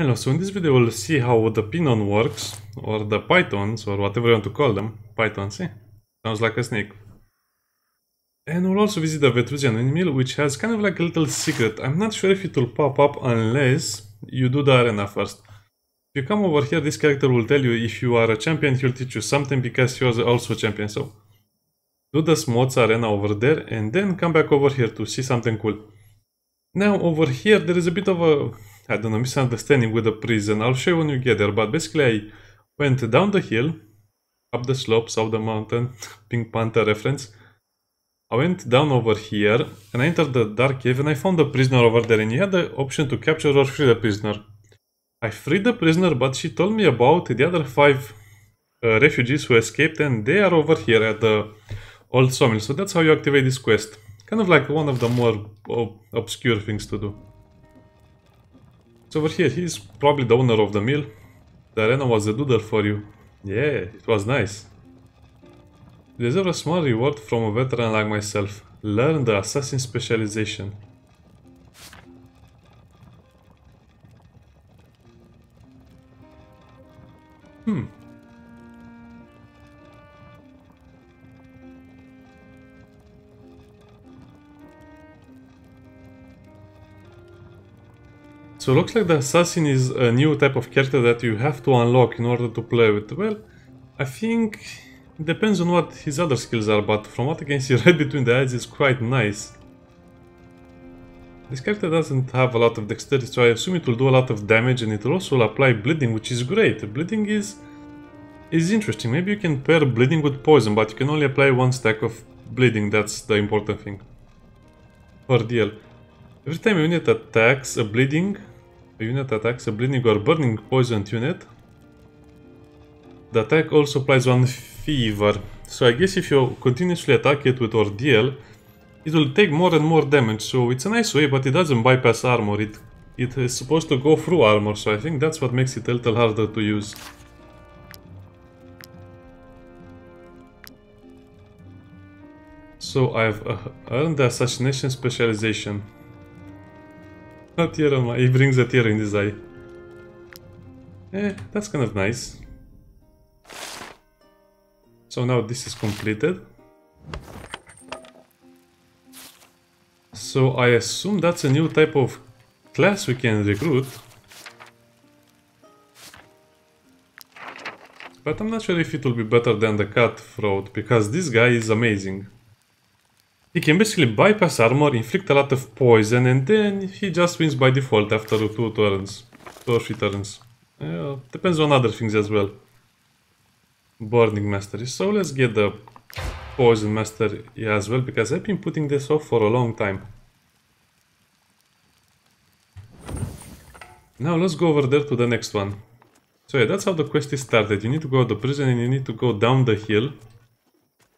Hello, so in this video we'll see how the Pinon works, or the Pythons, or whatever you want to call them. Pythons, eh? Sounds like a snake. And we'll also visit the Vertrusian Jail, which has kind of like a little secret. I'm not sure if it will pop up unless you do the arena first. If you come over here, this character will tell you if you are a champion, he'll teach you something because you are also a champion. So do the Smots arena over there and then come back over here to see something cool. Now over here there is a bit of a... I don't know, misunderstanding with the prison. I'll show you when you get there, but basically I went down the hill, up the slopes of the mountain, Pink Panther reference. I went down over here and I entered the dark cave and I found the prisoner over there, and he had the option to capture or free the prisoner. I freed the prisoner, but she told me about the other five refugees who escaped, and they are over here at the Old Sawmill. So that's how you activate this quest. Kind of like one of the more obscure things to do. So over here, he's probably the owner of the mill. The arena was a doodle for you. Yeah, it was nice. You deserve a small reward from a veteran like myself. Learn the assassin specialization. So looks like the assassin is a new type of character that you have to unlock in order to play with. Well, I think it depends on what his other skills are, but from what I can see right between the eyes, it's quite nice. This character doesn't have a lot of dexterity, so I assume it will do a lot of damage, and it will also apply bleeding, which is great. Bleeding is interesting. Maybe you can pair bleeding with poison, but you can only apply one stack of bleeding. That's the important thing. Ordeal. Every time a unit attacks a bleeding... A unit attacks a bleeding or burning poisoned unit. The attack also applies one fever. So I guess if you continuously attack it with Ordeal, it will take more and more damage. So it's a nice way, but it doesn't bypass armor. It is supposed to go through armor, so I think that's what makes it a little harder to use. So I've earned the assassination specialization. A tear on my... He brings a tear in his eye. Eh, that's kind of nice. So now this is completed. So I assume that's a new type of class we can recruit. But I'm not sure if it will be better than the cutthroat, because this guy is amazing. He can basically bypass armor, inflict a lot of poison, and then he just wins by default after 2 turns. 2 or 3 turns. Depends on other things as well. Burning Mastery. So let's get the Poison Mastery as well, because I've been putting this off for a long time. Now let's go over there to the next one. So yeah, that's how the quest is started. You need to go to the prison and you need to go down the hill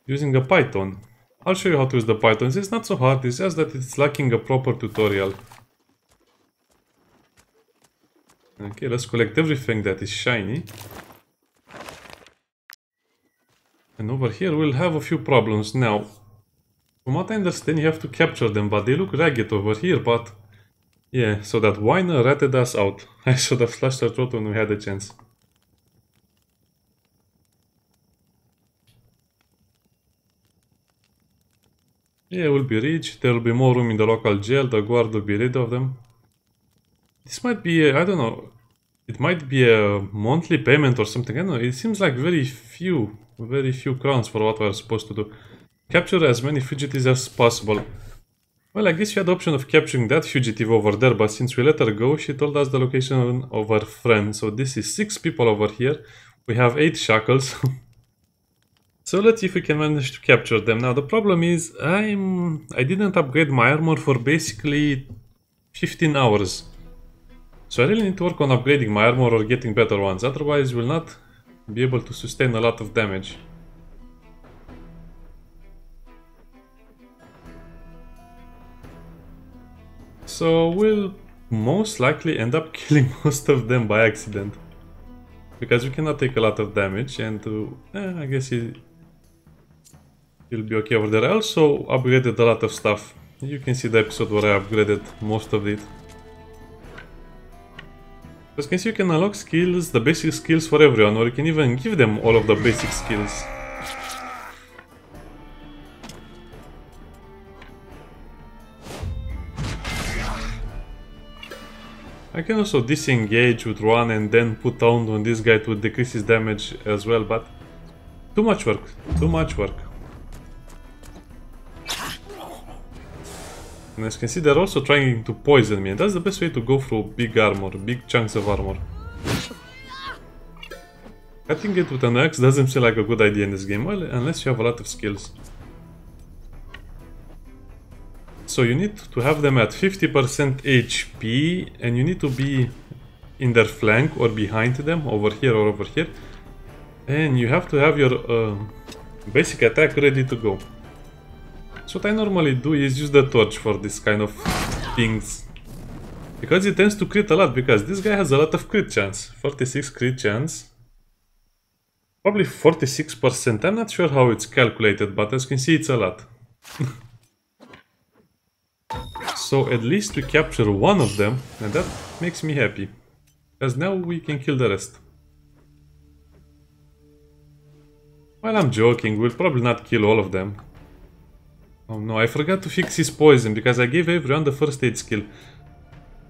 using a Python. I'll show you how to use the Pythons. It's not so hard, it's just that it's lacking a proper tutorial. Okay, let's collect everything that is shiny. And over here we'll have a few problems now. From what I understand, you have to capture them, but they look ragged over here, but... Yeah, so that whiner ratted us out. I should have slashed her throat when we had a chance. Yeah, we'll be rich, there will be more room in the local jail, the guard will be rid of them. This might be, I don't know, it might be a monthly payment or something, I don't know, it seems like very few crowns for what we're supposed to do. Capture as many fugitives as possible. Well, I guess you had the option of capturing that fugitive over there, but since we let her go, she told us the location of her friend. So this is 6 people over here, we have 8 shackles. So let's see if we can manage to capture them. Now the problem is I didn't upgrade my armor for basically 15 hours. So I really need to work on upgrading my armor or getting better ones, otherwise we'll not be able to sustain a lot of damage. So we'll most likely end up killing most of them by accident. Because we cannot take a lot of damage and I guess It'll be okay over there. I also upgraded a lot of stuff. You can see the episode where I upgraded most of it. As you can see, you can unlock skills, the basic skills for everyone, or you can even give them all of the basic skills. I can also disengage with one and then put down on this guy to decrease his damage as well, but too much work, too much work. And as you can see, they're also trying to poison me, and that's the best way to go through big armor, big chunks of armor. Cutting it with an axe doesn't seem like a good idea in this game, well, unless you have a lot of skills. So you need to have them at 50% HP, and you need to be in their flank or behind them, over here or over here. And you have to have your basic attack ready to go. So what I normally do is use the torch for this kind of things, because it tends to crit a lot, because this guy has a lot of crit chance. 46 crit chance. Probably 46%, I'm not sure how it's calculated, but as you can see it's a lot. So at least we capture one of them, and that makes me happy, because now we can kill the rest. Well, I'm joking, we'll probably not kill all of them. Oh no, I forgot to fix his poison, because I gave everyone the first aid skill.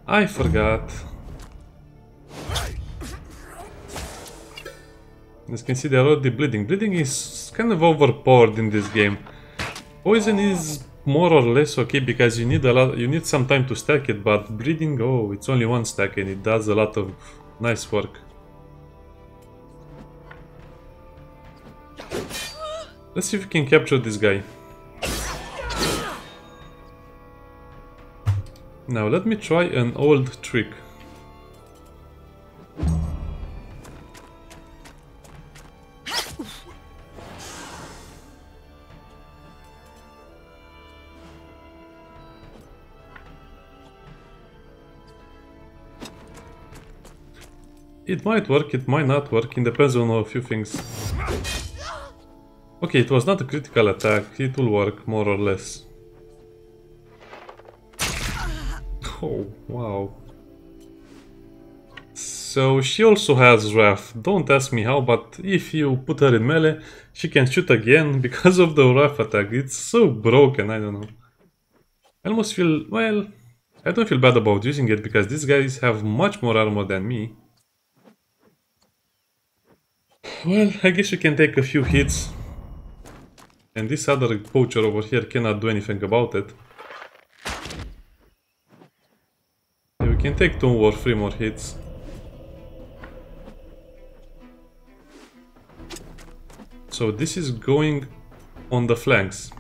I forgot. As you can see, they're already bleeding. Bleeding is kind of overpowered in this game. Poison is more or less okay, because you need a lot, you need some time to stack it, but bleeding, oh, it's only one stack and it does a lot of nice work. Let's see if we can capture this guy. Now let me try an old trick. It might work, it might not work, it depends on a few things. Okay, it was not a critical attack, it will work, more or less. Oh, wow. So, she also has wrath. Don't ask me how, but if you put her in melee, she can shoot again because of the wrath attack. It's so broken, I don't know. I almost feel, well, I don't feel bad about using it, because these guys have much more armor than me. Well, I guess you can take a few hits, and this other poacher over here cannot do anything about it. Yeah, we can take 2 or 3 more hits. So this is going on the flanks.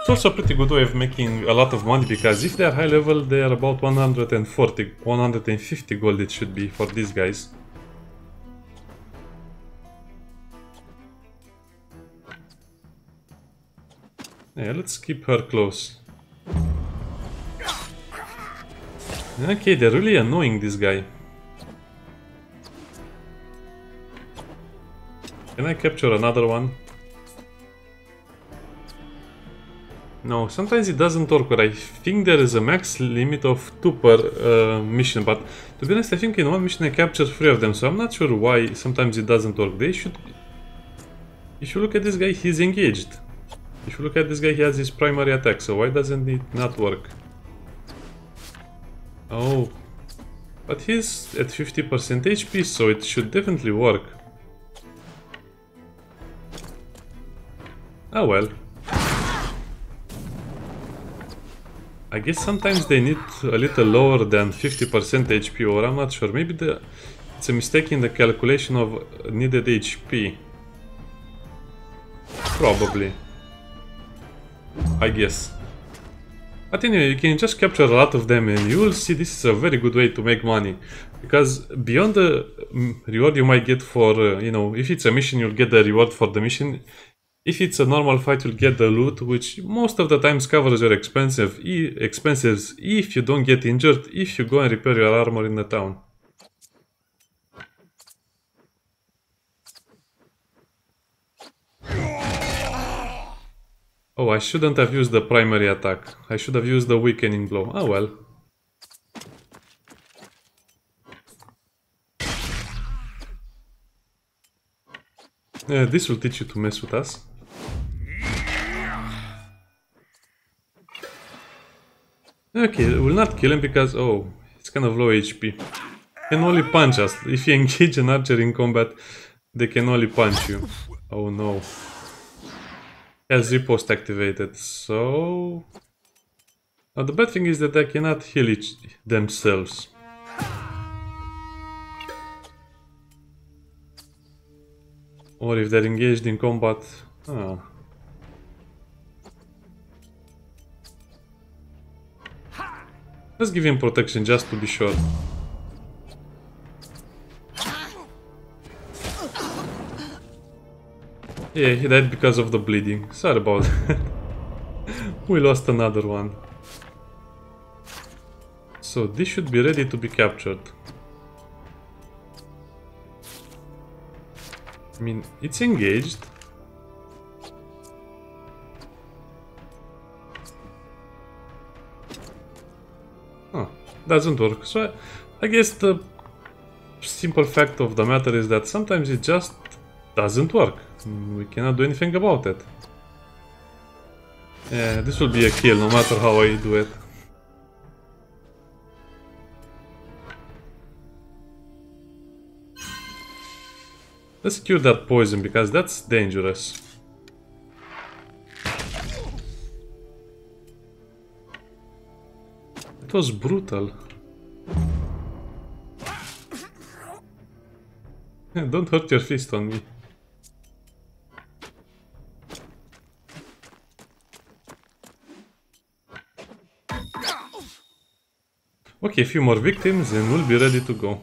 It's also a pretty good way of making a lot of money, because if they are high level, they are about 140, 150 gold it should be for these guys. Yeah, let's keep her close. Okay, they're really annoying, this guy. Can I capture another one? No, sometimes it doesn't work, but I think there is a max limit of 2 per mission, but to be honest, I think in one mission I captured 3 of them, so I'm not sure why sometimes it doesn't work. They should... If you look at this guy, he's engaged. If you look at this guy, he has his primary attack, so why doesn't it not work? Oh, but he's at 50% HP, so it should definitely work. Ah well. I guess sometimes they need a little lower than 50% HP, or I'm not sure, maybe it's a mistake in the calculation of needed HP. Probably. I guess. But anyway, you can just capture a lot of them, and you will see this is a very good way to make money. Because beyond the reward you might get for, you know, if it's a mission you'll get the reward for the mission. If it's a normal fight you'll get the loot, which most of the times covers your expenses if you don't get injured, if you go and repair your armor in the town. Oh, I shouldn't have used the primary attack. I should have used the weakening blow. Ah well. This will teach you to mess with us. Okay, we'll not kill him because, oh, it's kind of low HP. He can only punch us. If you engage an archer in combat, they can only punch you. Oh no. He has riposte activated, so... Now the bad thing is that they cannot heal themselves. Or if they're engaged in combat... Oh. Let's give him protection, just to be sure. Yeah, he died because of the bleeding. Sorry about that. We lost another one. So this should be ready to be captured. I mean, it's engaged. Doesn't work, so I guess the simple fact of the matter is that sometimes it just doesn't work. We cannot do anything about it. Yeah, this will be a kill no matter how I do it. Let's cure that poison because that's dangerous. It was brutal. Don't hurt your fist on me. Okay, a few more victims and we'll be ready to go.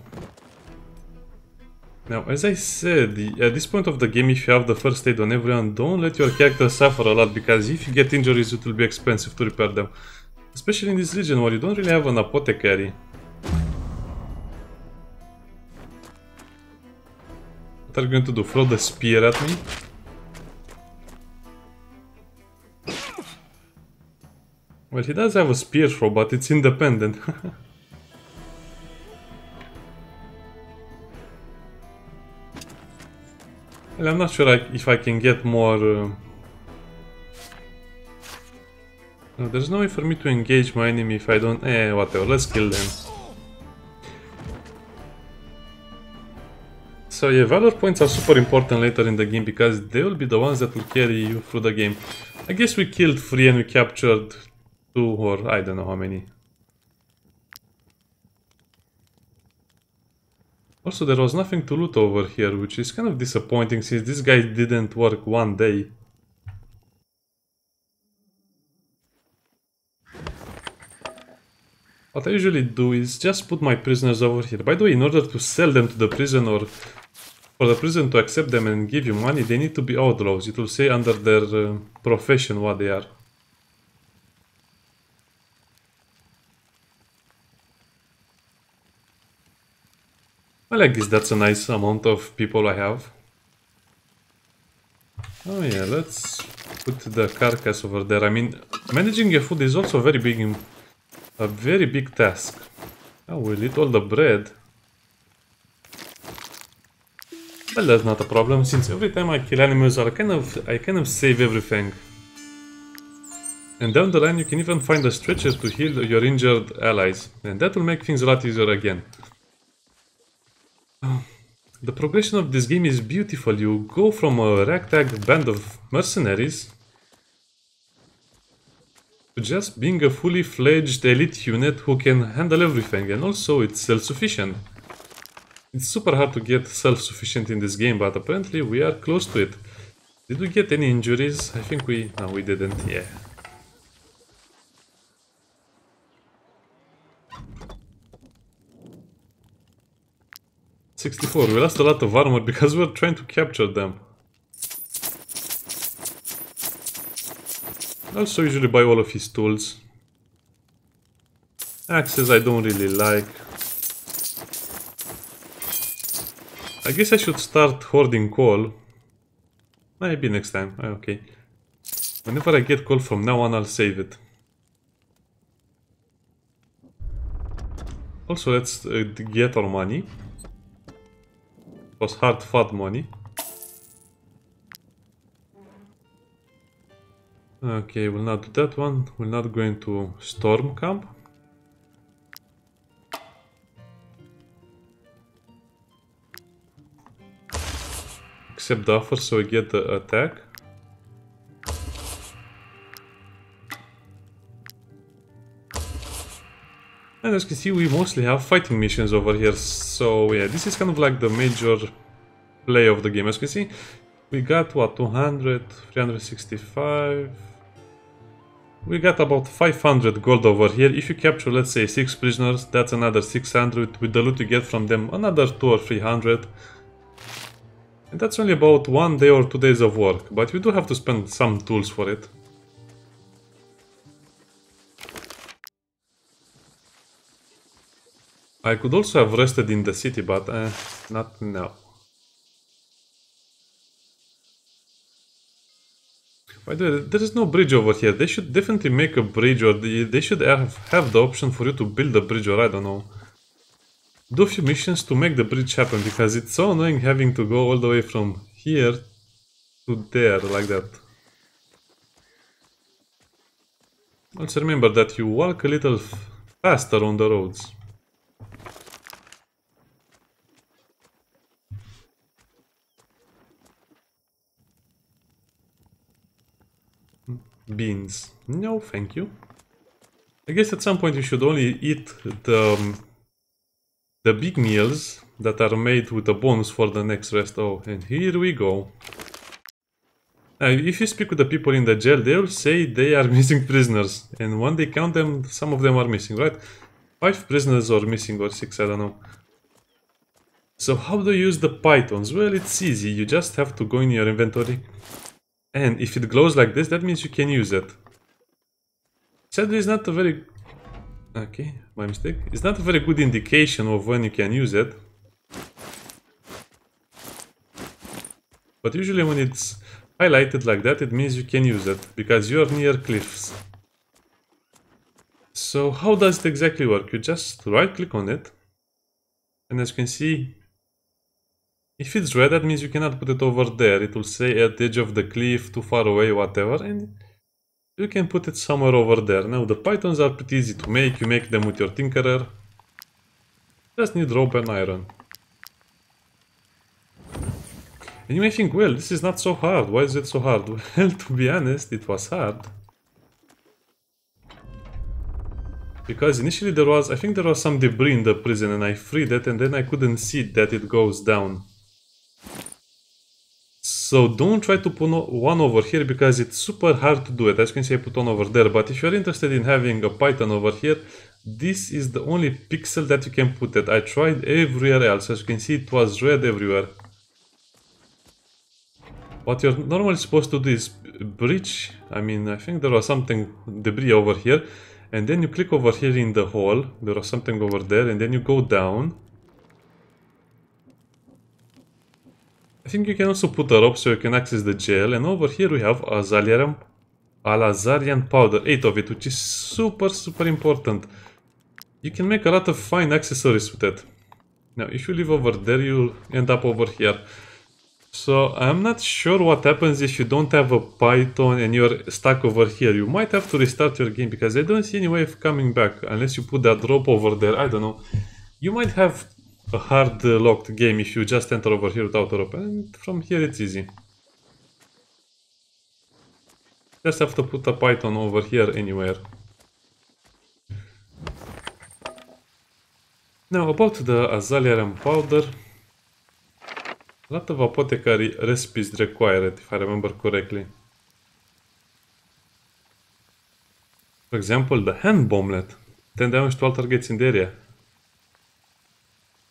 Now, as I said, at this point of the game, if you have the first aid on everyone, don't let your character suffer a lot, because if you get injuries, it will be expensive to repair them. Especially in this region where you don't really have an apothecary. What are you going to do? Throw the spear at me? Well, he does have a spear throw, but it's independent. Well, I'm not sure if I can get more... No, there's no way for me to engage my enemy if I don't... whatever, let's kill them. So yeah, valor points are super important later in the game because they will be the ones that will carry you through the game. I guess we killed 3 and we captured 2 or I don't know how many. Also, there was nothing to loot over here, which is kind of disappointing since this guy didn't work one day. What I usually do is just put my prisoners over here. By the way, in order to sell them to the prison or for the prison to accept them and give you money, they need to be outlaws. It will say under their profession what they are. Well, I guess that's a nice amount of people I have. Oh yeah, let's put the carcass over there. I mean, managing your food is also very big in... A very big task. I will eat all the bread. Well, that's not a problem, since every time I kill animals, I kind of save everything. And down the line, you can even find a stretcher to heal your injured allies, and that will make things a lot easier again. The progression of this game is beautiful. You go from a ragtag band of mercenaries to just being a fully fledged elite unit who can handle everything, and also it's self-sufficient. It's super hard to get self-sufficient in this game, but apparently we are close to it. Did we get any injuries? I think we... no, we didn't, yeah. '64, we lost a lot of armor because we're trying to capture them. Also usually buy all of his tools. Axes I don't really like. I guess I should start hoarding coal. Maybe next time, okay. Whenever I get coal from now on, I'll save it. Also, let's get our money. It was hard-fought money. Okay, we'll not do that one. We're not going to storm camp. Accept the offer so we get the attack. And as you can see, we mostly have fighting missions over here, so yeah, this is kind of like the major play of the game. As you can see, we got what, 200, 365, we got about 500 gold over here. If you capture, let's say, 6 prisoners, that's another 600, with the loot you get from them, another 2 or 300. And that's only about 1 day or 2 days of work, but you do have to spend some tools for it. I could also have rested in the city, but not now. By the way, there is no bridge over here. They should definitely make a bridge, or they should have the option for you to build a bridge, or I don't know. Do a few missions to make the bridge happen, because it's so annoying having to go all the way from here to there, like that. Also remember that you walk a little faster on the roads. Beans. No, thank you. I guess at some point you should only eat the big meals that are made with a bonus for the next rest. Oh, and here we go. Now, if you speak with the people in the jail, they will say they are missing prisoners. And when they count them, some of them are missing, right? 5 prisoners are missing, or 6, I don't know. So how do you use the pythons? Well, it's easy. You just have to go in your inventory. And if it glows like this, that means you can use it. Sadly, it's not a very... Okay, my mistake. It's not a very good indication of when you can use it. But usually when it's highlighted like that, it means you can use it, because you're near cliffs. So how does it exactly work? You just right-click on it. And as you can see, if it's red, that means you cannot put it over there. It will say at the edge of the cliff, too far away, whatever, and you can put it somewhere over there. Now, the pythons are pretty easy to make. You make them with your tinkerer. Just need rope and iron. And you may think, well, this is not so hard. Why is it so hard? Well, to be honest, it was hard. Because initially there was, I think there was some debris in the prison, and I freed it, and then I couldn't see that it goes down. So don't try to put one over here, because it's super hard to do it. As you can see, I put one over there, but if you're interested in having a python over here, this is the only pixel that you can put it. I tried everywhere else. As you can see, it was red everywhere. What you're normally supposed to do is breach. I mean, I think there was something debris over here, and then you click over here in the hole. There was something over there, and then you go down. I think you can also put a rope so you can access the jail, and over here we have Alazarian powder, 8 of it, which is super important. You can make a lot of fine accessories with it. Now, if you leave over there, you'll end up over here. So, I'm not sure what happens if you don't have a python and you're stuck over here. You might have to restart your game, because I don't see any way of coming back, unless you put that rope over there, I don't know. You might have a hard locked game if you just enter over here without a rope, and from here it's easy. Just have to put a python over here anywhere. Now, about the Alazarian powder. A lot of apothecary recipes require it, if I remember correctly. For example, the hand bomblet, 10 damage to all targets in the area.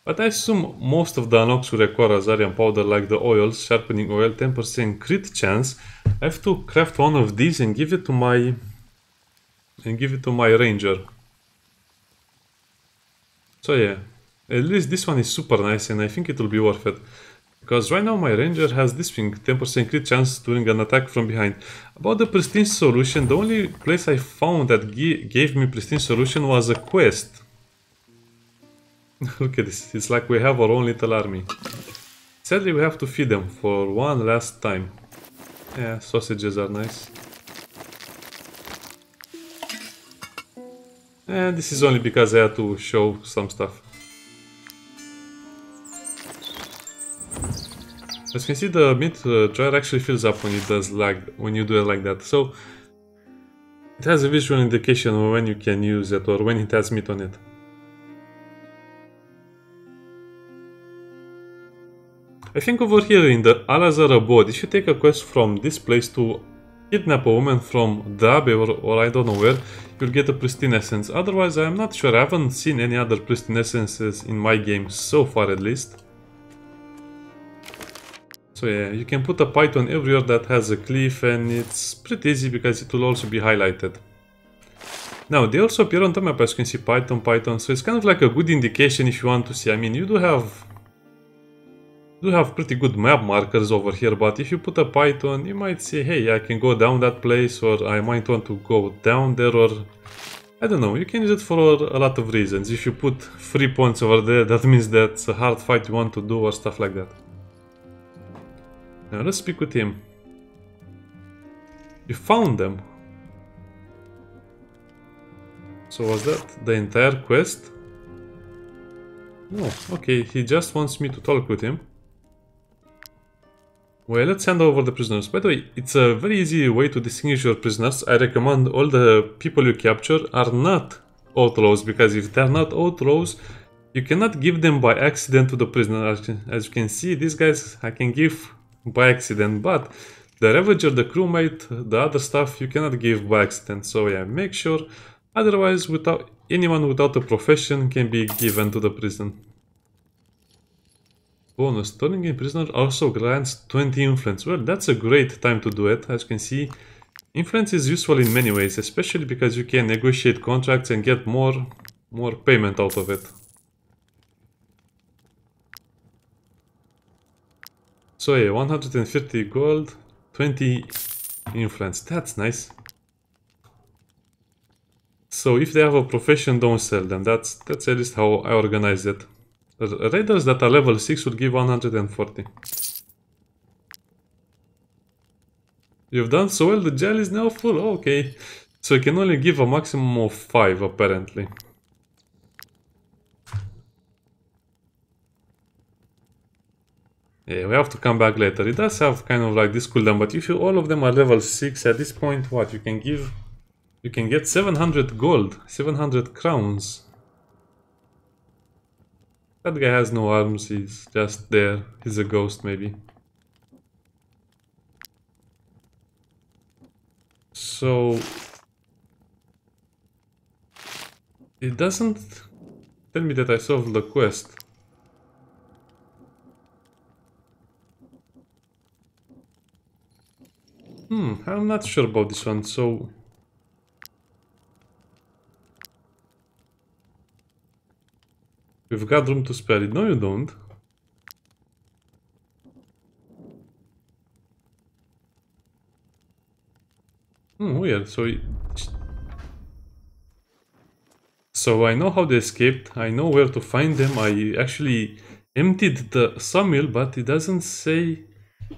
But I assume most of the unlocks will require Alazarian powder, like the oils, sharpening oil, 10% crit chance. I have to craft one of these and give it to my ranger. So yeah, at least this one is super nice, and I think it will be worth it. Because right now my ranger has this thing, 10% crit chance during an attack from behind. About the Pristine Solution, the only place I found that gave me Pristine Solution was a quest. Look at this, it's like we have our own little army. Sadly, we have to feed them for one last time. Yeah, sausages are nice. And this is only because I had to show some stuff. As you can see, the meat dryer actually fills up when it does when you do it like that. So it has a visual indication of when you can use it or when it has meat on it. I think over here in the Alazar Abode, if you take a quest from this place to kidnap a woman from the Abbey or I don't know where, you'll get a Pristine Essence. Otherwise, I'm not sure. I haven't seen any other Pristine Essences in my game so far, at least. So yeah, you can put a Python everywhere that has a cliff, and it's pretty easy because it will also be highlighted. Now, they also appear on the map, as you can see, Python, Python, so it's kind of like a good indication if you want to see. I mean, you do have pretty good map markers over here, but if you put a Python, you might say, hey, I can go down that place, or I might want to go down there, or I don't know, you can use it for a lot of reasons. If you put 3 points over there, that means that's a hard fight you want to do, or stuff like that. Now let's speak with him. You found them. So was that the entire quest? No, okay, he just wants me to talk with him. Well, let's hand over the prisoners. By the way, it's a very easy way to distinguish your prisoners. I recommend all the people you capture are not outlaws, because if they're not outlaws, you cannot give them by accident to the prisoner. As you can see, these guys I can give by accident, but the Ravager, the crewmate, the other stuff you cannot give by accident. So yeah, make sure. Otherwise, anyone without a profession can be given to the prison. Bonus: turning in prisoner also grants 20 influence. Well, that's a great time to do it. As you can see, influence is useful in many ways, especially because you can negotiate contracts and get more payment out of it. So yeah, 150 gold, 20 influence, that's nice. So if they have a profession, don't sell them. That's at least how I organize it. Raiders that are level 6 would give 140. You've done so well, the jail is now full, okay. So you can only give a maximum of 5 apparently. Yeah, we have to come back later. It does have kind of like this cooldown, but if you, all of them are level 6 at this point, what you can give, you can get 700 gold, 700 crowns. That guy has no arms, he's just there, he's a ghost maybe. So it doesn't tell me that I solved the quest. I'm not sure about this one, so... We've got room to spare it. No, you don't. Weird, so... So I know how they escaped, I know where to find them, I actually emptied the sawmill, but it doesn't say...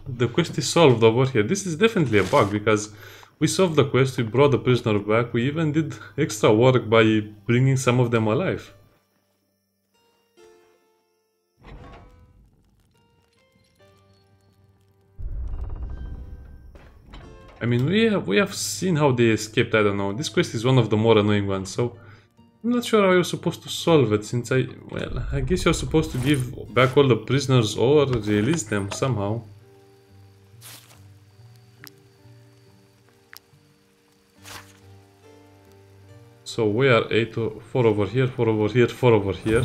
The quest is solved over here. This is definitely a bug, because we solved the quest, we brought the prisoner back, we even did extra work by bringing some of them alive. I mean, we have seen how they escaped, I don't know. This quest is one of the more annoying ones, so I'm not sure how you're supposed to solve it, since I guess you're supposed to give back all the prisoners or release them somehow. So we are 8, 4 over here, 4 over here, 4 over here.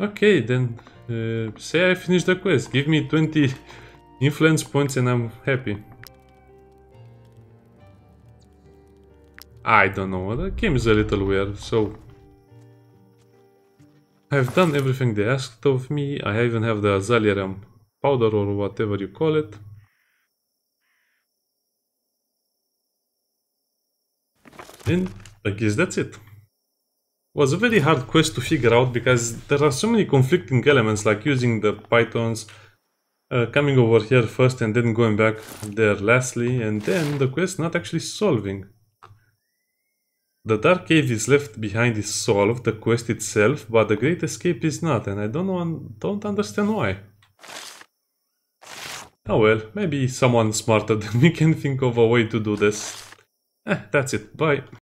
Okay, then say I finished the quest, give me 20 influence points and I'm happy. I don't know, the game is a little weird, so... I've done everything they asked of me, I even have the Alazarian powder or whatever you call it. And I guess that's it. It was a very hard quest to figure out because there are so many conflicting elements, like using the pythons, coming over here first and then going back there lastly, and then the quest not actually solving. The Dark Cave is left behind is solved, the quest itself, but the Great Escape is not, and I don't understand why. Oh well, maybe someone smarter than me can think of a way to do this. That's it, bye.